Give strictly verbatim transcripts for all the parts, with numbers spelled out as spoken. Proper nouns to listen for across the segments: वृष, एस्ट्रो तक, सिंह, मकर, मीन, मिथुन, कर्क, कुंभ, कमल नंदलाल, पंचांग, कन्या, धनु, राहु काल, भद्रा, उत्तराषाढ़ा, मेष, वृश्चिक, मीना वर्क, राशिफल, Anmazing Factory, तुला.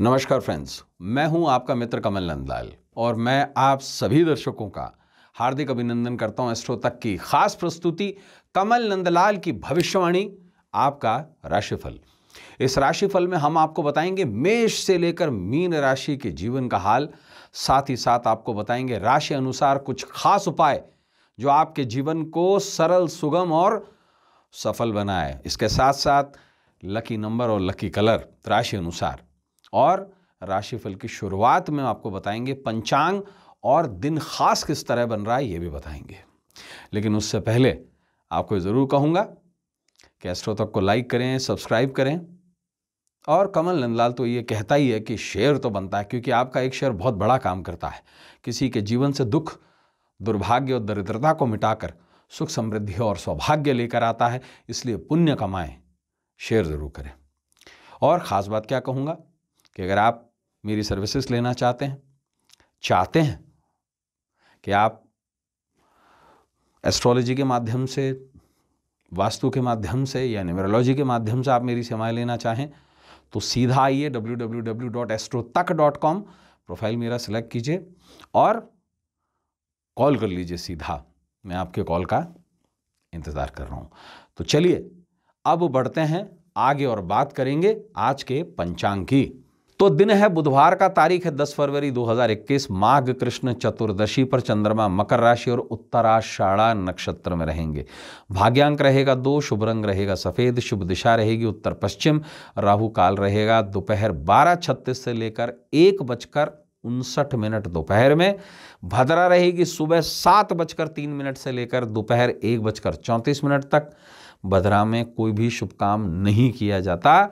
नमस्कार फ्रेंड्स, मैं हूं आपका मित्र कमल नंदलाल और मैं आप सभी दर्शकों का हार्दिक अभिनंदन करता हूं। एस्ट्रो तक की खास प्रस्तुति कमल नंदलाल की भविष्यवाणी, आपका राशिफल। इस राशिफल में हम आपको बताएंगे मेष से लेकर मीन राशि के जीवन का हाल, साथ ही साथ आपको बताएंगे राशि अनुसार कुछ खास उपाय जो आपके जीवन को सरल, सुगम और सफल बनाए। इसके साथ साथ लकी नंबर और लकी कलर राशि अनुसार, और राशिफल की शुरुआत में आपको बताएंगे पंचांग और दिन खास किस तरह बन रहा है ये भी बताएंगे। लेकिन उससे पहले आपको ज़रूर कहूँगा कि एस्ट्रो तक को लाइक करें, सब्सक्राइब करें, और कमल नंदलाल तो ये कहता ही है कि शेयर तो बनता है, क्योंकि आपका एक शेयर बहुत बड़ा काम करता है। किसी के जीवन से दुख, दुर्भाग्य और दरिद्रता को मिटाकर सुख, समृद्धि और सौभाग्य लेकर आता है। इसलिए पुण्य कमाएं, शेयर ज़रूर करें। और ख़ास बात क्या कहूँगा कि अगर आप मेरी सर्विसेज लेना चाहते हैं, चाहते हैं कि आप एस्ट्रोलॉजी के माध्यम से, वास्तु के माध्यम से या न्यूमरोलॉजी के माध्यम से आप मेरी सेवाएं लेना चाहें तो सीधा आइए W W W dot एस्ट्रो तक dot com, profile मेरा सेलेक्ट कीजिए और कॉल कर लीजिए सीधा। मैं आपके कॉल का इंतज़ार कर रहा हूँ। तो चलिए अब बढ़ते हैं आगे और बात करेंगे आज के पंचांग की। तो दिन है बुधवार का, तारीख है दस फरवरी दो हज़ार इक्कीस, माघ कृष्ण चतुर्दशी पर चंद्रमा मकर राशि और उत्तराषाढ़ा नक्षत्र में रहेंगे। भाग्यांक रहेगा दो, शुभ रंग रहेगा सफ़ेद, शुभ दिशा रहेगी उत्तर पश्चिम, राहु काल रहेगा दोपहर बारह छत्तीस से लेकर एक बजकर उनसठ मिनट दोपहर में। भद्रा रहेगी सुबह सात बजकर तीन मिनट से लेकर दोपहर एक बजकर चौंतीस मिनट तक। भद्रा में कोई भी शुभ काम नहीं किया जाता।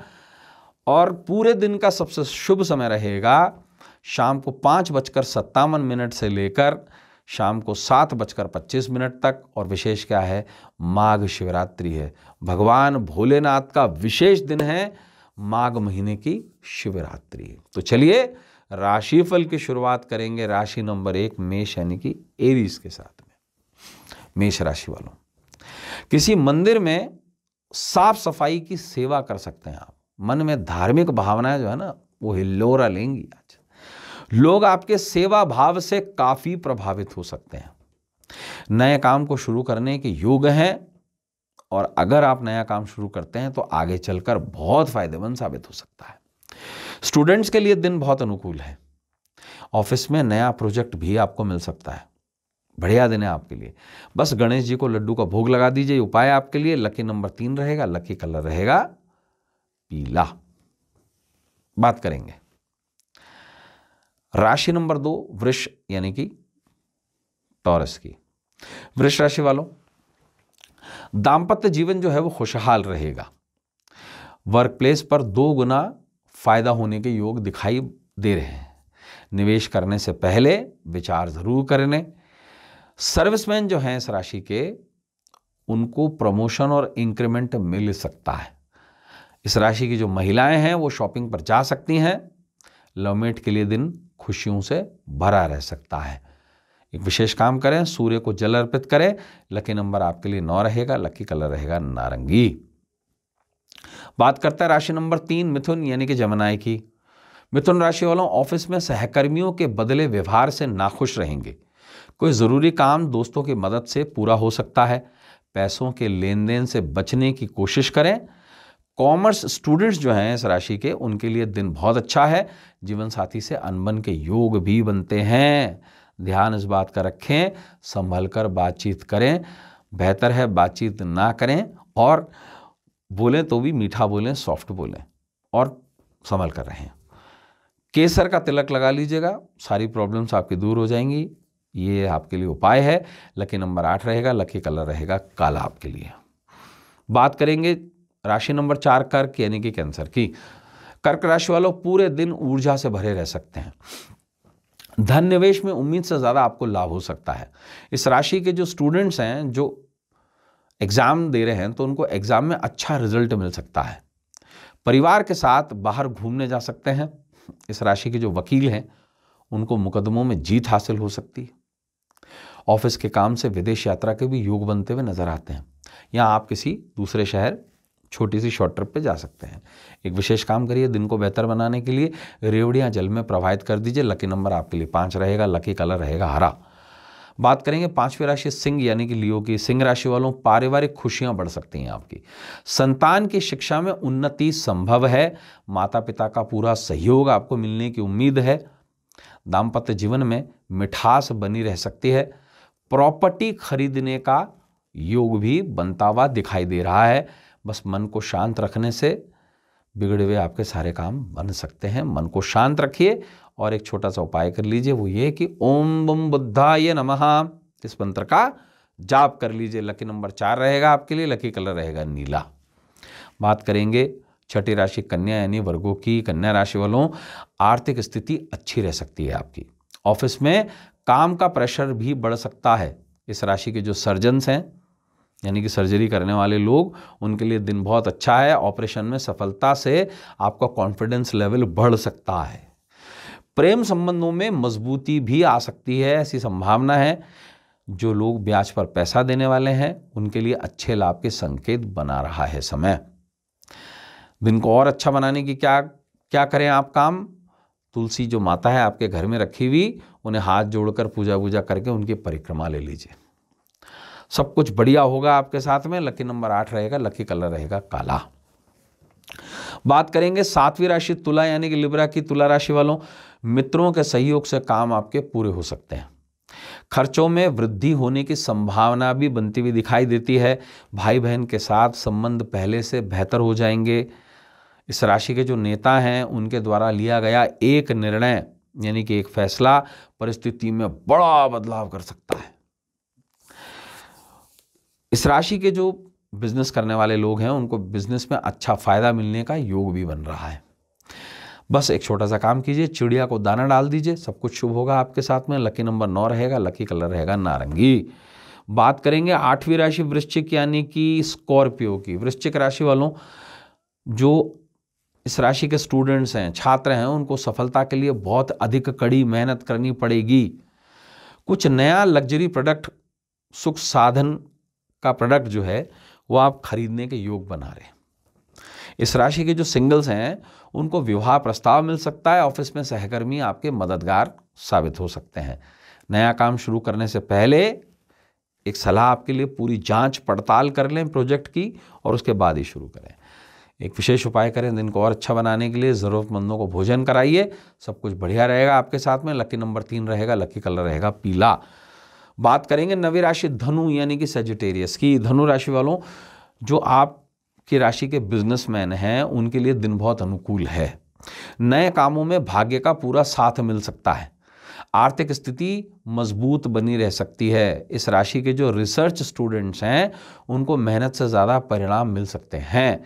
और पूरे दिन का सबसे शुभ समय रहेगा शाम को पाँच बजकर सत्तावन मिनट से लेकर शाम को सात बजकर पच्चीस मिनट तक। और विशेष क्या है, माघ शिवरात्रि है, भगवान भोलेनाथ का विशेष दिन है माघ महीने की शिवरात्रि। तो चलिए राशिफल की शुरुआत करेंगे राशि नंबर एक मेष यानी कि एरीज के साथ में। मेष राशि वालों, किसी मंदिर में साफ सफाई की सेवा कर सकते हैं आप। मन में धार्मिक भावनाएं जो है ना वो हिलोरा लेंगी आज। लोग आपके सेवा भाव से काफी प्रभावित हो सकते हैं। नए काम को शुरू करने के योग हैं, और अगर आप नया काम शुरू करते हैं तो आगे चलकर बहुत फायदेमंद साबित हो सकता है। स्टूडेंट्स के लिए दिन बहुत अनुकूल है। ऑफिस में नया प्रोजेक्ट भी आपको मिल सकता है। बढ़िया दिन है आपके लिए। बस गणेश जी को लड्डू का भोग लगा दीजिए। उपाय आपके लिए लकी नंबर तीन रहेगा, लकी कलर रहेगा पीला। बात करेंगे राशि नंबर दो वृष यानी कि टॉरस की। वृष राशि वालों, दांपत्य जीवन जो है वो खुशहाल रहेगा। वर्क प्लेस पर दो गुना फायदा होने के योग दिखाई दे रहे हैं। निवेश करने से पहले विचार जरूर कर लें। सर्विसमैन जो हैं इस राशि के, उनको प्रमोशन और इंक्रीमेंट मिल सकता है। इस राशि की जो महिलाएं हैं वो शॉपिंग पर जा सकती हैं। लवमेट के लिए दिन खुशियों से भरा रह सकता है। एक विशेष काम करें, सूर्य को जल अर्पित करें। लकी नंबर आपके लिए नौ रहेगा, लकी कलर रहेगा नारंगी। बात करते हैं राशि नंबर तीन मिथुन यानी कि जमुनाई की। मिथुन राशि वालों, ऑफिस में सहकर्मियों के बदले व्यवहार से नाखुश रहेंगे। कोई ज़रूरी काम दोस्तों की मदद से पूरा हो सकता है। पैसों के लेन देन से बचने की कोशिश करें। कॉमर्स स्टूडेंट्स जो हैं इस राशि के, उनके लिए दिन बहुत अच्छा है। जीवन साथी से अनबन के योग भी बनते हैं। ध्यान इस बात का रखें, संभल कर बातचीत करें। बेहतर है बातचीत ना करें, और बोलें तो भी मीठा बोलें, सॉफ्ट बोलें और संभल कर रहें। केसर का तिलक लगा लीजिएगा, सारी प्रॉब्लम्स आपकी दूर हो जाएंगी। ये आपके लिए उपाय है। लकी नंबर आठ रहेगा, लकी कलर रहेगा काला आपके लिए। बात करेंगे राशि नंबर चार कर्क यानी कि कैंसर की। कर्क राशि वालों, पूरे दिन ऊर्जा से भरे रह सकते हैं। धन निवेश में उम्मीद से ज़्यादा आपको लाभ हो सकता है। इस राशि के जो स्टूडेंट्स हैं जो एग्ज़ाम दे रहे हैं, तो उनको एग्ज़ाम में अच्छा रिजल्ट मिल सकता है। परिवार के साथ बाहर घूमने जा सकते हैं। इस राशि के जो वकील हैं उनको मुकदमों में जीत हासिल हो सकती है। ऑफिस के काम से विदेश यात्रा के भी योग बनते हुए नज़र आते हैं, या आप किसी दूसरे शहर छोटी सी शॉर्ट ट्रिप पे जा सकते हैं। एक विशेष काम करिए, दिन को बेहतर बनाने के लिए रेवड़ियां जल में प्रवाहित कर दीजिए। लकी नंबर आपके लिए पाँच रहेगा, लकी कलर रहेगा हरा। बात करेंगे पांचवी राशि सिंह यानी कि लियो की। सिंह राशि वालों पारिवारिक खुशियां बढ़ सकती हैं आपकी। संतान की शिक्षा में उन्नति संभव है, माता पिता का पूरा सहयोग आपको मिलने की उम्मीद है। दाम्पत्य जीवन में मिठास बनी रह सकती है। प्रॉपर्टी खरीदने का योग भी बनता हुआ दिखाई दे रहा है। बस मन को शांत रखने से बिगड़े हुए आपके सारे काम बन सकते हैं। मन को शांत रखिए और एक छोटा सा उपाय कर लीजिए, वो ये कि ओम बम बुद्धाय नमः इस मंत्र का जाप कर लीजिए। लकी नंबर चार रहेगा आपके लिए, लकी कलर रहेगा नीला। बात करेंगे छठी राशि कन्या यानी वर्गों की। कन्या राशि वालों आर्थिक स्थिति अच्छी रह सकती है आपकी। ऑफिस में काम का प्रेशर भी बढ़ सकता है। इस राशि के जो सर्जन्स हैं यानी कि सर्जरी करने वाले लोग, उनके लिए दिन बहुत अच्छा है। ऑपरेशन में सफलता से आपका कॉन्फिडेंस लेवल बढ़ सकता है। प्रेम संबंधों में मजबूती भी आ सकती है, ऐसी संभावना है। जो लोग ब्याज पर पैसा देने वाले हैं उनके लिए अच्छे लाभ के संकेत बना रहा है समय। दिन को और अच्छा बनाने की क्या क्या करें आप काम? तुलसी जो माता है आपके घर में रखी हुई, उन्हें हाथ जोड़कर पूजा वूजा करके उनकी परिक्रमा ले लीजिए। सब कुछ बढ़िया होगा आपके साथ में। लकी नंबर आठ रहेगा, लकी कलर रहेगा काला। बात करेंगे सातवीं राशि तुला यानी कि लिब्रा की। तुला राशि वालों मित्रों के सहयोग से काम आपके पूरे हो सकते हैं। खर्चों में वृद्धि होने की संभावना भी बनती हुई दिखाई देती है। भाई बहन के साथ संबंध पहले से बेहतर हो जाएंगे। इस राशि के जो नेता हैं उनके द्वारा लिया गया एक निर्णय यानी कि एक फैसला परिस्थिति में बड़ा बदलाव कर सकता है। इस राशि के जो बिजनेस करने वाले लोग हैं उनको बिजनेस में अच्छा फायदा मिलने का योग भी बन रहा है। बस एक छोटा सा काम कीजिए, चिड़िया को दाना डाल दीजिए, सब कुछ शुभ होगा आपके साथ में। लकी नंबर नौ रहेगा, लकी कलर रहेगा नारंगी। बात करेंगे आठवीं राशि वृश्चिक यानी कि स्कॉर्पियो की। वृश्चिक राशि वालों जो इस राशि के स्टूडेंट्स हैं, छात्र हैं, उनको सफलता के लिए बहुत अधिक कड़ी मेहनत करनी पड़ेगी। कुछ नया लग्जरी प्रोडक्ट, सुख साधन का प्रोडक्ट जो है वो आप खरीदने के योग बना रहे हैं। इस राशि के जो सिंगल्स हैं उनको विवाह प्रस्ताव मिल सकता है। ऑफिस में सहकर्मी आपके मददगार साबित हो सकते हैं। नया काम शुरू करने से पहले एक सलाह आपके लिए, पूरी जांच पड़ताल कर लें प्रोजेक्ट की और उसके बाद ही शुरू करें। एक विशेष उपाय करें दिन को और अच्छा बनाने के लिए, ज़रूरतमंदों को भोजन कराइए, सब कुछ बढ़िया रहेगा आपके साथ में। लकी नंबर तीन रहेगा, लकी कलर रहेगा पीला। बात करेंगे नवी राशि धनु यानी कि सजिटेरियस की। धनु राशि वालों जो आपकी राशि के बिजनेसमैन हैं उनके लिए दिन बहुत अनुकूल है। नए कामों में भाग्य का पूरा साथ मिल सकता है। आर्थिक स्थिति मजबूत बनी रह सकती है। इस राशि के जो रिसर्च स्टूडेंट्स हैं उनको मेहनत से ज़्यादा परिणाम मिल सकते हैं।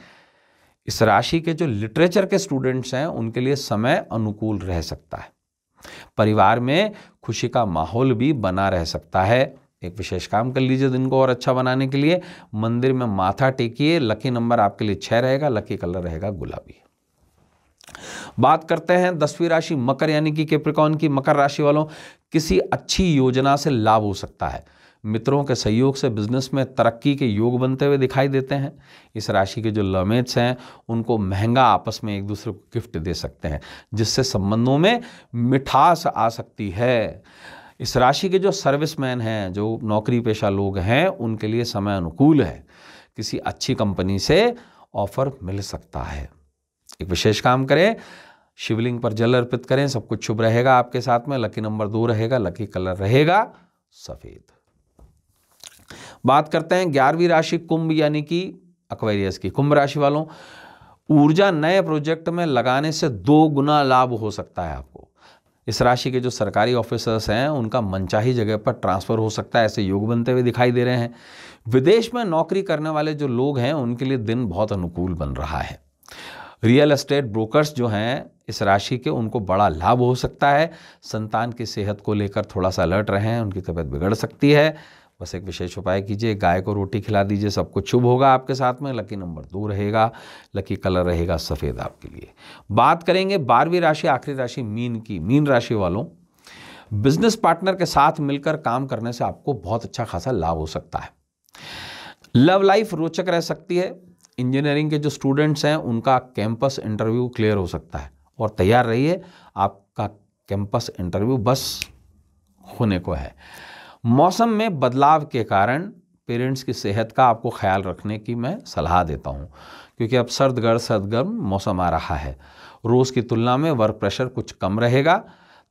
इस राशि के जो लिटरेचर के स्टूडेंट्स हैं उनके लिए समय अनुकूल रह सकता है। परिवार में खुशी का माहौल भी बना रह सकता है। एक विशेष काम कर लीजिए दिन को और अच्छा बनाने के लिए, मंदिर में माथा टेकिए। लकी नंबर आपके लिए छह रहेगा, लकी कलर रहेगा गुलाबी। बात करते हैं दसवीं राशि मकर यानी कि कैप्रिकॉर्न की। मकर राशि वालों किसी अच्छी योजना से लाभ हो सकता है। मित्रों के सहयोग से बिजनेस में तरक्की के योग बनते हुए दिखाई देते हैं। इस राशि के जो लवमेट्स हैं उनको महंगा आपस में एक दूसरे को गिफ्ट दे सकते हैं, जिससे संबंधों में मिठास आ सकती है। इस राशि के जो सर्विसमैन हैं, जो नौकरी पेशा लोग हैं, उनके लिए समय अनुकूल है। किसी अच्छी कंपनी से ऑफर मिल सकता है। एक विशेष काम करें, शिवलिंग पर जल अर्पित करें, सब कुछ शुभ रहेगा आपके साथ में। लकी नंबर दो रहेगा, लकी कलर रहेगा सफ़ेद। बात करते हैं ग्यारहवीं राशि कुंभ यानी कि एक्वेरियस की। कुंभ राशि वालों ऊर्जा नए प्रोजेक्ट में लगाने से दो गुना लाभ हो सकता है आपको। इस राशि के जो सरकारी ऑफिसर्स हैं उनका मनचाही जगह पर ट्रांसफ़र हो सकता है, ऐसे योग बनते हुए दिखाई दे रहे हैं। विदेश में नौकरी करने वाले जो लोग हैं उनके लिए दिन बहुत अनुकूल बन रहा है। रियल एस्टेट ब्रोकर्स जो हैं इस राशि के, उनको बड़ा लाभ हो सकता है। संतान की सेहत को लेकर थोड़ा सा अलर्ट रहें, उनकी तबीयत बिगड़ सकती है। बस एक विशेष उपाय कीजिए, गाय को रोटी खिला दीजिए, सब कुछ शुभ होगा आपके साथ में। लकी नंबर दो रहेगा, लकी कलर रहेगा सफ़ेद आपके लिए। बात करेंगे बारहवीं राशि आखिरी राशि मीन की। मीन राशि वालों बिजनेस पार्टनर के साथ मिलकर काम करने से आपको बहुत अच्छा खासा लाभ हो सकता है। लव लाइफ रोचक रह सकती है। इंजीनियरिंग के जो स्टूडेंट्स हैं उनका कैंपस इंटरव्यू क्लियर हो सकता है, और तैयार रहिए, आपका कैंपस इंटरव्यू बस होने को है। मौसम में बदलाव के कारण पेरेंट्स की सेहत का आपको ख्याल रखने की मैं सलाह देता हूं, क्योंकि अब सर्द गर्म सर्द गर्म मौसम आ रहा है। रोज़ की तुलना में वर्क प्रेशर कुछ कम रहेगा।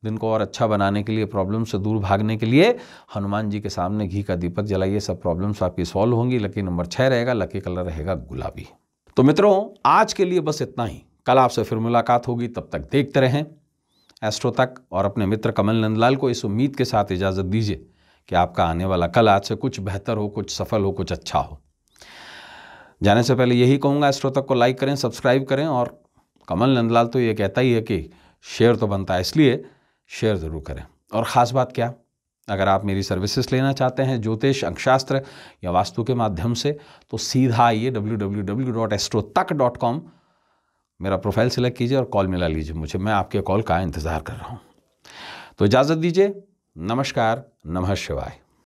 दिन को और अच्छा बनाने के लिए, प्रॉब्लम से दूर भागने के लिए हनुमान जी के सामने घी का दीपक जलाइए, सब प्रॉब्लम्स आपकी सॉल्व होंगी। लकी नंबर छः रहेगा, लकी कलर रहेगा गुलाबी। तो मित्रों, आज के लिए बस इतना ही। कल आपसे फिर मुलाकात होगी, तब तक देखते रहें एस्ट्रो तक, और अपने मित्र कमल नंदलाल को इस उम्मीद के साथ इजाज़त दीजिए कि आपका आने वाला कल आज से कुछ बेहतर हो, कुछ सफल हो, कुछ अच्छा हो। जाने से पहले यही कहूँगा, एस्ट्रो तक को लाइक करें, सब्सक्राइब करें, और कमल नंदलाल तो ये कहता ही है कि शेयर तो बनता है, इसलिए शेयर ज़रूर करें। और ख़ास बात क्या, अगर आप मेरी सर्विसेज लेना चाहते हैं ज्योतिष, अंकशास्त्र या वास्तु के माध्यम से, तो सीधा आइए W W W dot एस्ट्रो तक dot com, मेरा प्रोफाइल सेलेक्ट कीजिए और कॉल मिला लीजिए मुझे। मैं आपके कॉल का इंतज़ार कर रहा हूँ। तो इजाज़त दीजिए, नमस्कार, नमः शिवाय।